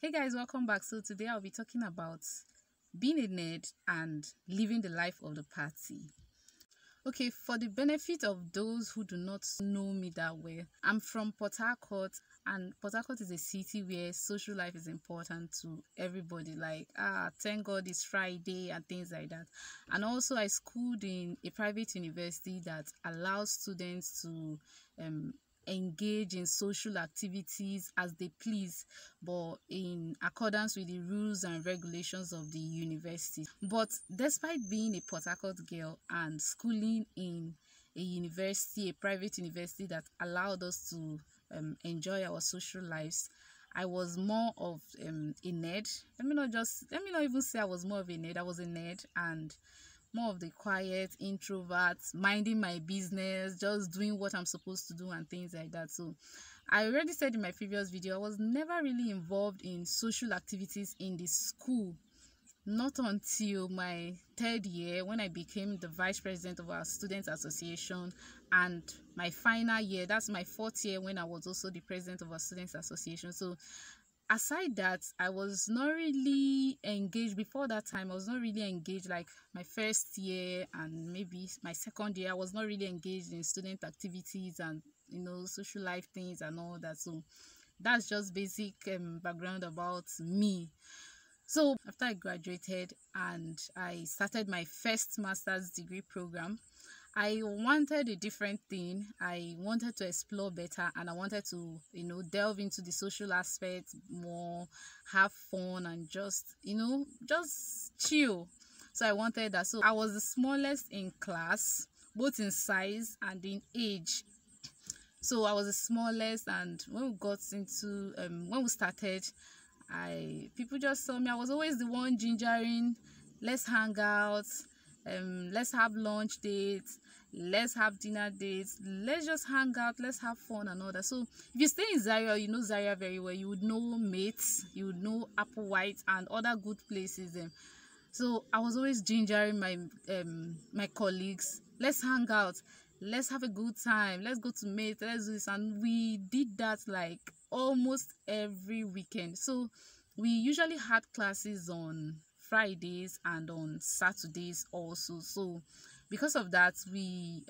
Hey guys, welcome back. So today I'll be talking about being a nerd and living the life of the party. Okay, for the benefit of those who do not know me that well, I'm from Port Harcourt, and Port Harcourt is a city where social life is important to everybody. Like, thank God it's Friday and things like that. And also I schooled in a private university that allows students to engage in social activities as they please, but in accordance with the rules and regulations of the university. But despite being a Port Harcourt girl and schooling in a university, a private university that allowed us to enjoy our social lives, I was more of a nerd. Let me not even say I was more of a nerd. I was a nerd and more of the quiet introvert, minding my business, just doing what I'm supposed to do and things like that. So I already said in my previous video, I was never really involved in social activities in the school, not until my third year when I became the vice president of our students association, and my final year, that's my fourth year, when I was also the president of our students association. So aside that, I was not really engaged. Before that time, I was not really engaged, like my first year and maybe my second year, I was not really engaged in student activities and, you know, social life things and all that. So that's just basic background about me. So after I graduated and I started my first master's degree program, I wanted a different thing. I wanted to explore better, and I wanted to, you know, delve into the social aspect more, have fun, and just, you know, just chill. So I wanted that. So I was the smallest in class, both in size and in age. So I was the smallest, and when we got into, when we started, people just saw me. I was always the one gingering, let's hang out, let's have lunch dates, let's have dinner dates, let's just hang out, let's have fun and all that. So if you stay in Zaria, you know Zaria very well, you would know Mates, you would know Apple White and other good places. So I was always gingering my my colleagues, let's hang out, let's have a good time, let's go to Mates, let's do this. And we did that like almost every weekend. So we usually had classes on Fridays and on Saturdays also. So because of that, we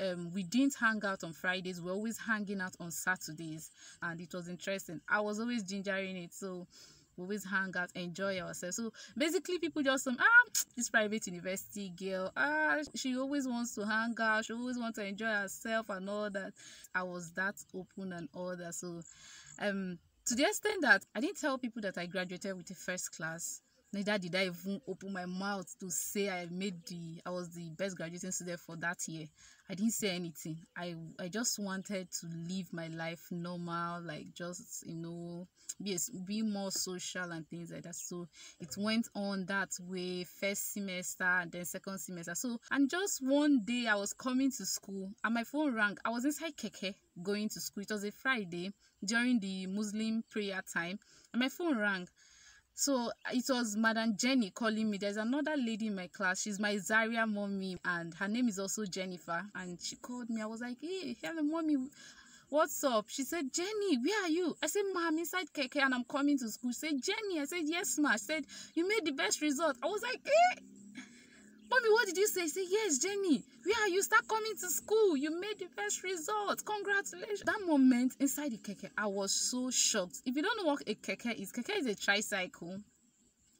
didn't hang out on Fridays. We're always hanging out on Saturdays, and it was interesting. I was always gingering it, so we always hang out, enjoy ourselves. So basically, people just say, this private university girl, she always wants to hang out, she always wants to enjoy herself and all that. I was that open and all that. So to the extent that I didn't tell people that I graduated with a first class. Neither did I even open my mouth to say I was the best graduating student for that year. I didn't say anything. I just wanted to live my life normal, like just, you know, be more social and things like that. So it went on that way, first semester and then second semester. So, and just one day I was coming to school and my phone rang. I was inside Keke going to school. It was a Friday during the Muslim prayer time, and my phone rang. So it was Madam Jenny calling me. There's another lady in my class. She's my Zaria mommy, and her name is also Jennifer. And she called me. I was like, hey, hello, mommy, what's up? She said, Jenny, where are you? I said, ma, I'm inside Keke and I'm coming to school. She said, Jenny. I said, yes, ma. She said, you made the best result. I was like, eh? Mommy, what did you say? She said, yes, Jenny, where are you? Start coming to school. You made the best result. Congratulations. That moment inside the Keke, I was so shocked. If you don't know what a Keke is a tricycle.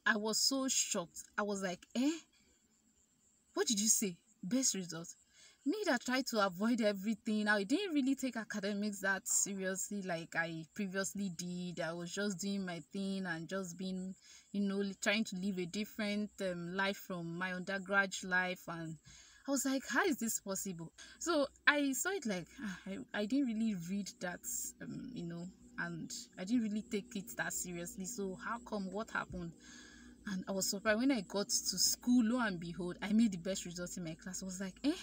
I was so shocked. I was like, eh? What did you say? Best result. Me that tried to avoid everything. Now, I didn't really take academics that seriously like I previously did. I was just doing my thing and just being, you know, trying to live a different life from my undergraduate life. And I was like, how is this possible? So I saw it like, I didn't really read that, you know, and I didn't really take it that seriously. So how come? What happened? And I was surprised when I got to school, lo and behold, I made the best results in my class. I was like, eh?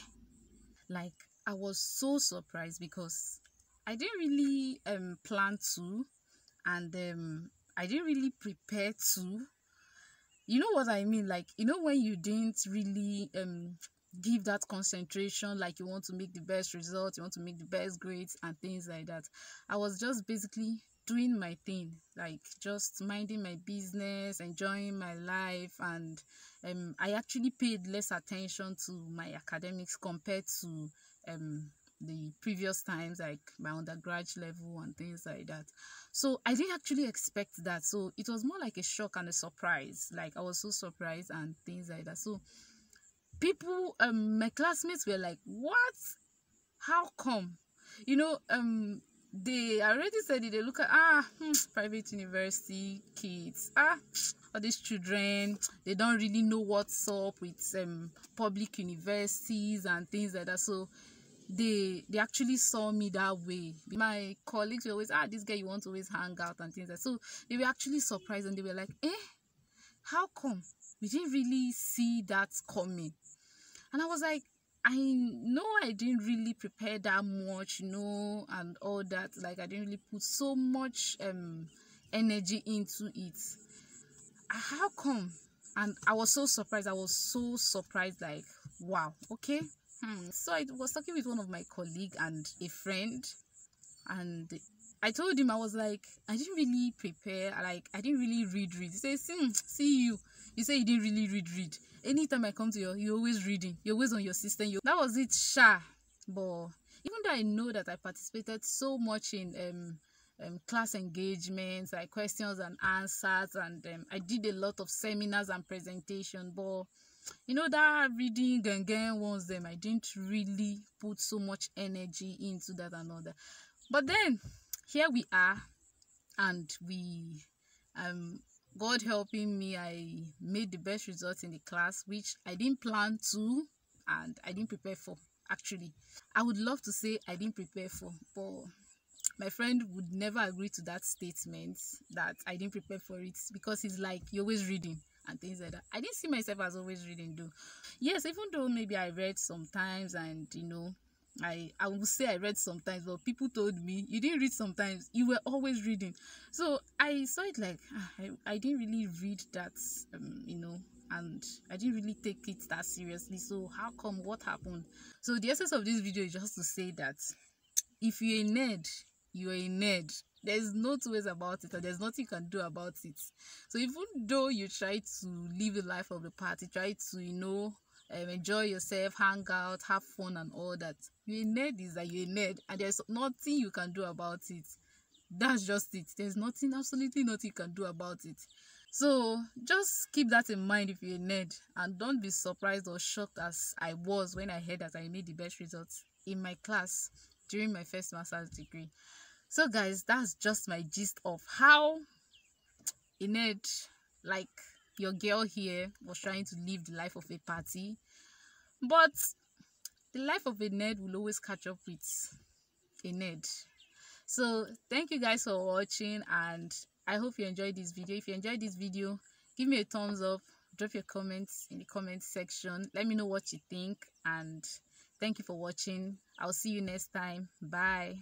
Like, I was so surprised because I didn't really plan to, and I didn't really prepare to. You know what I mean? Like, you know when you didn't really give that concentration, like you want to make the best results, you want to make the best grades and things like that. I was just basically doing my thing, like just minding my business, enjoying my life. And I actually paid less attention to my academics compared to the previous times, like my undergrad level and things like that. So I didn't actually expect that, so it was more like a shock and a surprise. Like I was so surprised and things like that. So people, my classmates were like, what, how come, you know, they already said it. They look at private university kids, all these children, they don't really know what's up with public universities and things like that. So they actually saw me that way. My colleagues were always, this girl, you want to always hang out and things like that. So they were actually surprised, and they were like, how come we didn't really see that coming? And I was like, I know I didn't really prepare that much, you know, and all that. Like I didn't really put so much energy into it. How come? And I was so surprised. I was so surprised. Like, wow, okay. So I was talking with one of my colleagues and a friend, and I told him, I was like, I didn't really prepare. Like I didn't really read. He says, see you. You say you didn't really read. Anytime I come to you, you're always reading. You're always on your system. That was it, sha. But even though I know that I participated so much in class engagements, like questions and answers, and I did a lot of seminars and presentations, but you know, that reading again once them, I didn't really put so much energy into that and all that. But then here we are, and we God helping me, I made the best results in the class, which I didn't plan to and I didn't prepare for. Actually, I would love to say I didn't prepare for, but my friend would never agree to that statement that I didn't prepare for it, because he's like, you're always reading and things like that. I didn't see myself as always reading though. Yes, even though maybe I read sometimes, and you know, I will say I read sometimes, but people told me, you didn't read sometimes, you were always reading. So I saw it like, I didn't really read that, you know, and I didn't really take it that seriously. So how come, what happened? So the essence of this video is just to say that if you're a nerd, you're a nerd. There's no two ways about it, and there's nothing you can do about it. So even though you try to live the life of the party, try to, you know, enjoy yourself, hang out, have fun and all that, you're a nerd is that you're a nerd, and there's nothing you can do about it. That's just it. There's nothing, absolutely nothing you can do about it. So just keep that in mind if you're a nerd, and don't be surprised or shocked as I was when I heard that I made the best results in my class during my first master's degree. So guys, that's just my gist of how a nerd, like your girl here, was trying to live the life of a party, but the life of a nerd will always catch up with a nerd. So thank you guys for watching, and I hope you enjoyed this video. If you enjoyed this video, give me a thumbs up, drop your comments in the comment section, let me know what you think, and thank you for watching. I'll see you next time. Bye.